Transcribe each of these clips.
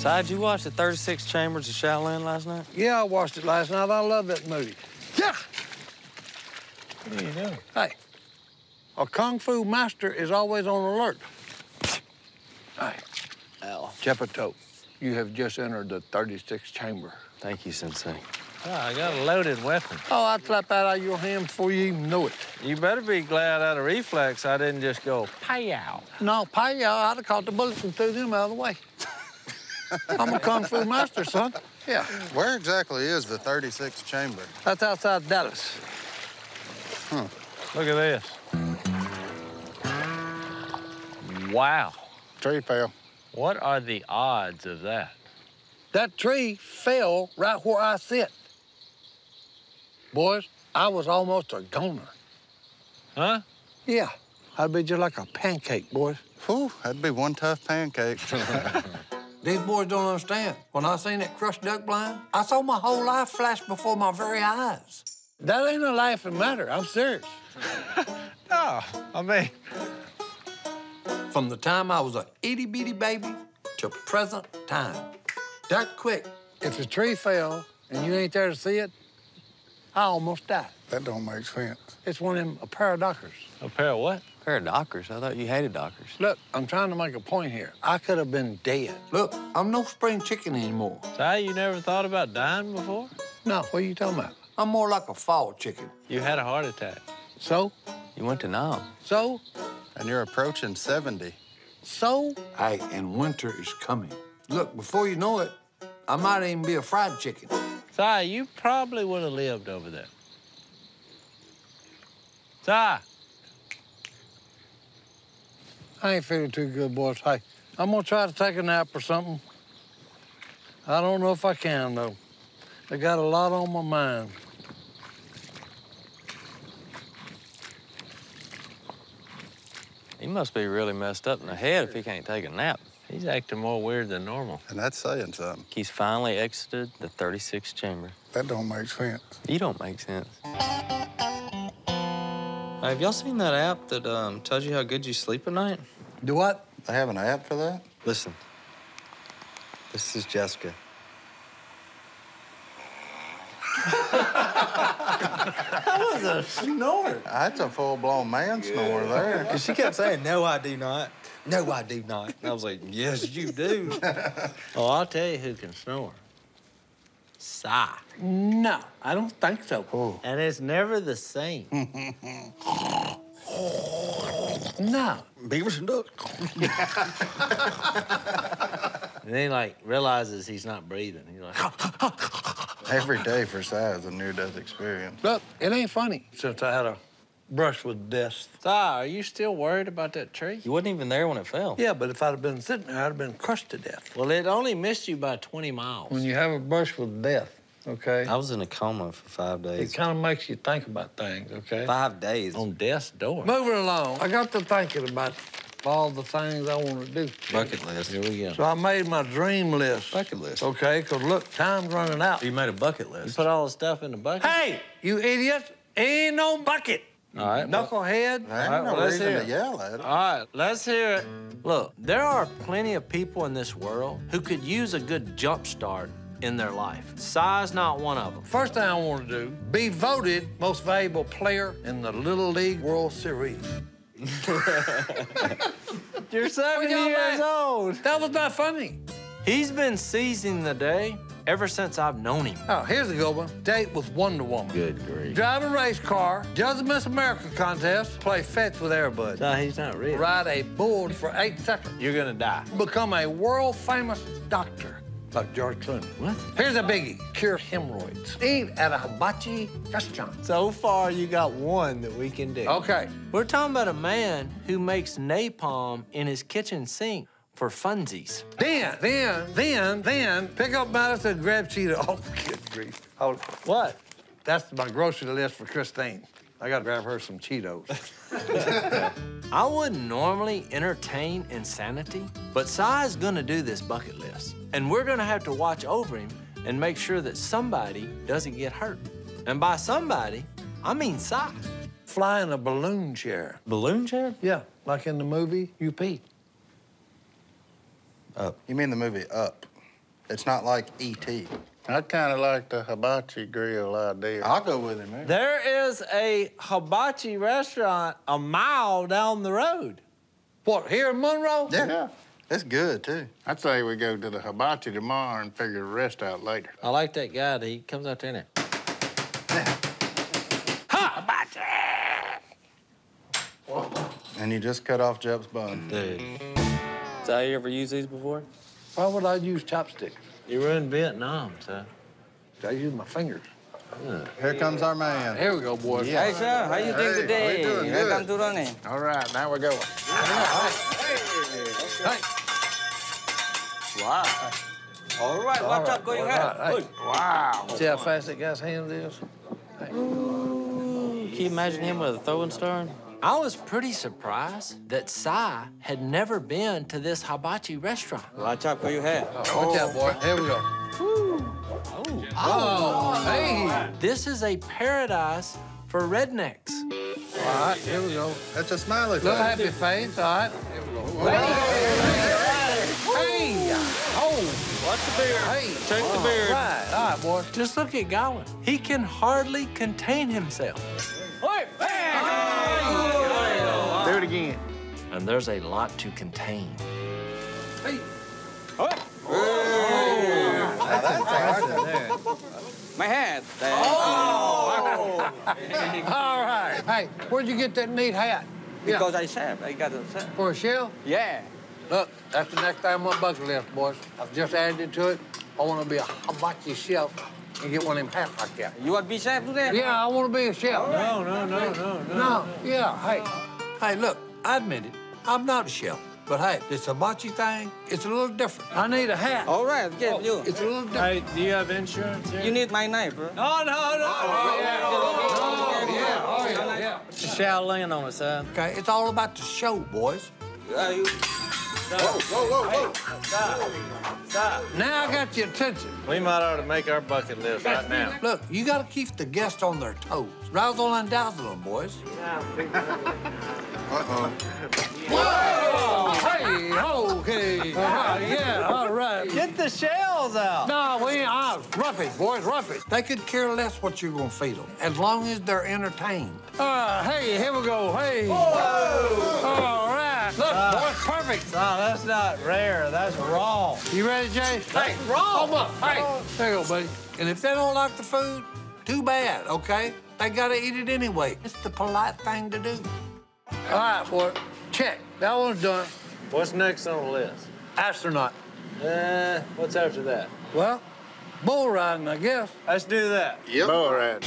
Si, did you watch the 36 Chambers of Shaolin last night? Yeah, I watched it last night. I love that movie. Yeah! What are you doing? Hey, a kung fu master is always on alert. Hey. Ow. Chepito, you have just entered the 36th chamber. Thank you, Sensei. Oh, I got a loaded weapon. Oh, I'd slap that out of your hand before you even knew it. You better be glad out of reflex I didn't just go, pow. No, pow, I'd have caught the bullets and threw them out of the way. I'm a kung fu master, son. Yeah. Where exactly is the 36th chamber? That's outside Dallas. Hmm. Look at this. Wow. Tree fell. What are the odds of that? That tree fell right where I sit. Boys, I was almost a goner. Huh? Yeah. I'd be just like a pancake, boys. Whew, that'd be one tough pancake. These boys don't understand. When I seen that crushed duck blind, I saw my whole life flash before my very eyes. That ain't a laughing matter. I'm serious. No, I mean... From the time I was a itty-bitty baby to present time. That quick. If the tree fell and you ain't there to see it, I almost died. That don't make sense. It's one of them, a pair of dockers. A pair of what? A pair of dockers? I thought you hated dockers. Look, I'm trying to make a point here. I could have been dead. Look, I'm no spring chicken anymore. Si, you never thought about dying before? No, what are you talking about? I'm more like a fall chicken. You had a heart attack. So? You went to Nam. So? And you're approaching 70. So? Hey, and winter is coming. Look, before you know it, I might even be a fried chicken. Si, you probably would have lived over there. Si! I ain't feeling too good, boys. Hey, I'm gonna try to take a nap or something. I don't know if I can, though. I got a lot on my mind. He must be really messed up in the head if he can't take a nap. He's acting more weird than normal. And that's saying something. He's finally exited the 36th chamber. That don't make sense. You don't make sense. Have y'all seen that app that tells you how good you sleep at night? Do what? They have an app for that? Listen, this is Jessica. That was a snort. That's a full-blown man snore there. Because she kept saying, no, I do not. No, I do not. And I was like, yes, you do. Oh, I'll tell you who can snore. Si. No, I don't think so. Oh. And it's never the same. No. Beavers and ducks. And then he, like, realizes he's not breathing. He's like... Every day for Si is a near-death experience. Look, it ain't funny since I had a brush with death. Si, are you still worried about that tree? You wasn't even there when it fell. Yeah, but if I'd have been sitting there, I'd have been crushed to death. Well, it only missed you by 20 miles. When you have a brush with death, okay? I was in a coma for 5 days. It kind of makes you think about things, okay? 5 days. On death's door. Moving along, I got to thinking about all the things I want to do. Bucket list. Here we go. So I made my dream list. Bucket list. Okay, because look, time's running out. You made a bucket list. You put all the stuff in the bucket? Hey, you idiots, ain't no bucket. All right. Knucklehead. Well, no reason to yell at it. All right, let's hear it. Look, there are plenty of people in this world who could use a good jump start in their life. Si's not one of them. First thing I want to do, be voted most valuable player in the Little League World Series. You're 70 years old. That was not funny. He's been seizing the day ever since I've known him. Oh, here's a good one. Date with Wonder Woman. Good grief. Drive a race car, judge the Miss America contest, play fetch with everybody. No, he's not real. Ride a bull for 8 seconds. You're gonna die. Become a world-famous doctor like George Clinton. What? Here's a biggie. Cure hemorrhoids. Eat at a hibachi restaurant. So far, you got one that we can do. Okay. We're talking about a man who makes napalm in his kitchen sink for funsies. Then, pick up Madison and grab Cheetah. Oh, good grief. Hold on. What? That's my grocery list for Christine. I gotta grab her some Cheetos. I wouldn't normally entertain insanity, but Si's gonna do this bucket list, and we're gonna have to watch over him and make sure that somebody doesn't get hurt. And by somebody, I mean Si. Fly in a balloon chair. Balloon chair? Yeah, like in the movie Up. You mean the movie Up? It's not like E.T. I kind of like the hibachi grill idea. I'll go with him. There is a hibachi restaurant a mile down the road. What, here in Monroe? Yeah. That's good, too. I'd say we go to the hibachi tomorrow and figure the rest out later. I like that guy that he comes out there now. Ha! Hibachi! Whoa. And you just cut off Jeb's bun. Dude. Did you ever use these before? Why would I use chopsticks? You were in Vietnam, sir. I use my fingers. Yeah. Here comes our man. Here we go, boys. Yeah. Hey, sir, how you doing today? How you doing? Welcome to running. All right, now we're going. Yeah. All right. Hey. Hey. Wow. All right, what's up going on? Wow. See how fast that guy's hand is? Hey. Ooh, can you imagine him with a throwing stone? I was pretty surprised that Si had never been to this hibachi restaurant. Watch out for your head. Watch out, boy. Here we go. Hey. This is a paradise for rednecks. All right, here we go. That's a smiley face. Little happy face, all right. Here we go. Hey. Hey. Oh. Watch the beard. Hey. Take the beard. All right, boy. Just look at Gowain. He can hardly contain himself. Hey. Do it again. And there's a lot to contain. Hey. My hat. Oh! All right. Hey, where'd you get that neat hat? Because I got it set. For a shell? Yeah. Look, that's the next time on my bucket list, boys. I've just added to it. I want to be a hibachi chef and get one of them hats like that. You want to be chef today? Yeah, I want to be a chef. Right. No. Yeah, hey. Hey, look, I admit it, I'm not a chef, but hey, this hibachi thing, it's a little different. I need a hat. All right, get you. It's a little different. Hey, do you have insurance here? You need my knife, bro. No. It's a Shaolin on it, sir. Okay, it's all about the show, boys. Yeah, you... Stop. Now I got your attention. We might ought to make our bucket list right now. Look, you got to keep the guests on their toes. Razzle and dazzle them, boys. Whoa! Hey, okay. All right. Get the shells out. No, we ain't. Rough it, boys, rough it. They could care less what you're going to feed them, as long as they're entertained. Hey, here we go. Hey. Whoa! All right. Look, boy, perfect. No, that's not rare. That's raw. You ready, Jay? Hey, raw. Come on. Hey, there you go, buddy. And if they don't like the food, too bad, okay? They got to eat it anyway. It's the polite thing to do. All right, boy, check. That one's done. What's next on the list? Astronaut. What's after that? Well, bull riding, I guess. Let's do that. Yep. Bull riding.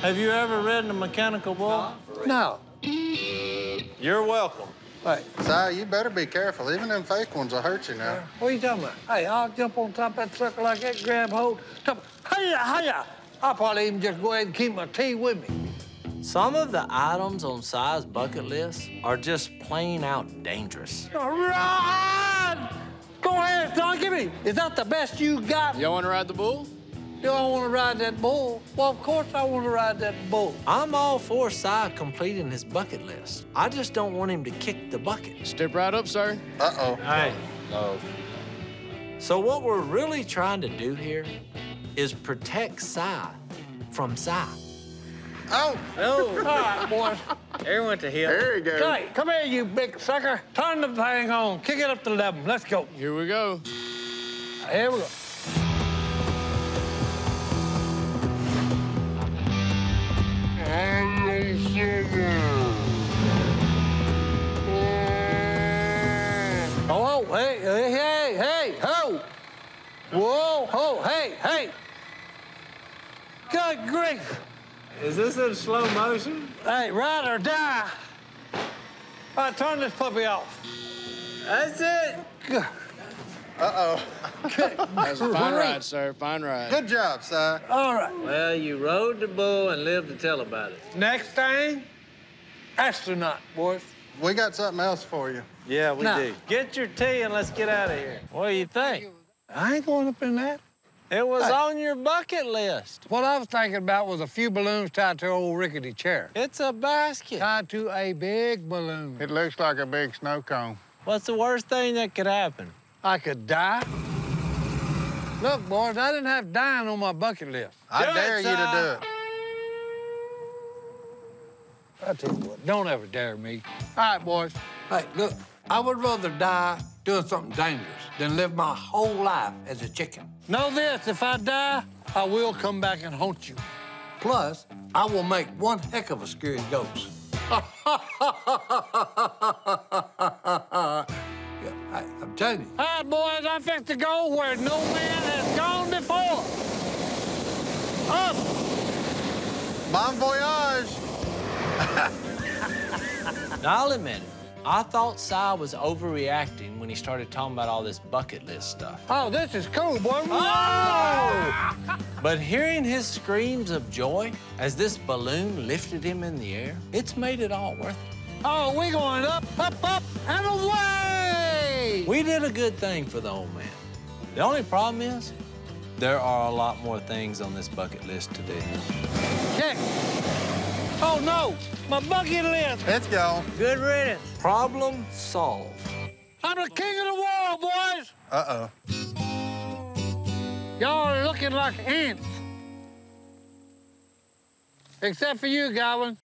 Have you ever ridden a mechanical bull? No. You're welcome. Hey. Si, you better be careful. Even them fake ones will hurt you now. What are you talking about? Hey, I'll jump on top of that sucker like that, grab hold, top. Hey-ya! I'll probably even just go ahead and keep my tea with me. Some of the items on Si's bucket list are just plain out dangerous. All right! Go ahead, Don, give me. Is that the best you got? You want to ride the bull? You don't want to ride that bull? Well, of course I want to ride that bull. I'm all for Si completing his bucket list. I just don't want him to kick the bucket. Step right up, sir. Uh-oh. Hey. Uh-oh. So what we're really trying to do here is protect Si from Si. Oh. No. All right, boys. There went the hill. There you go. Hey, come here, you big sucker. Turn the thing on. Kick it up to 11. Let's go. Here we go. Here we go. Oh, hey, ho! Whoa, ho, hey! Good grief! Is this in slow motion? Hey, ride or die! All right, turn this puppy off. That's it! Uh-oh. That's a fine ride, sir. Fine ride. Good job, Si. All right. Well, you rode the bull and lived to tell about it. Next thing, astronaut, boys. We got something else for you. Yeah, we do. Get your tea and let's get out of here. What do you think? I ain't going up in that. It was on your bucket list. What I was thinking about was a few balloons tied to an old rickety chair. It's a basket. Tied to a big balloon. It looks like a big snow cone. What's the worst thing that could happen? I could die. Look, boys, I didn't have dying on my bucket list. I dare you to do it. I tell you what, don't ever dare me. All right, boys. Hey, look, I would rather die doing something dangerous than live my whole life as a chicken. Know this, if I die, I will come back and haunt you. Plus, I will make one heck of a scary ghost. I'm telling you. All right, boys, I'm fixed to go where no man has gone before. Up! Bon voyage! Now, I'll admit it. I thought Si was overreacting when he started talking about all this bucket list stuff. Oh, this is cool, boy. Oh! But hearing his screams of joy as this balloon lifted him in the air, it's made it all worth it. Oh, we going up, up, up, and away! We did a good thing for the old man. The only problem is, there are a lot more things on this bucket list to do. Check. Oh, no, my bucket list. Let's go. Good riddance. Problem solved. I'm the king of the world, boys. Uh-oh. Y'all are looking like ants. Except for you, Gowain.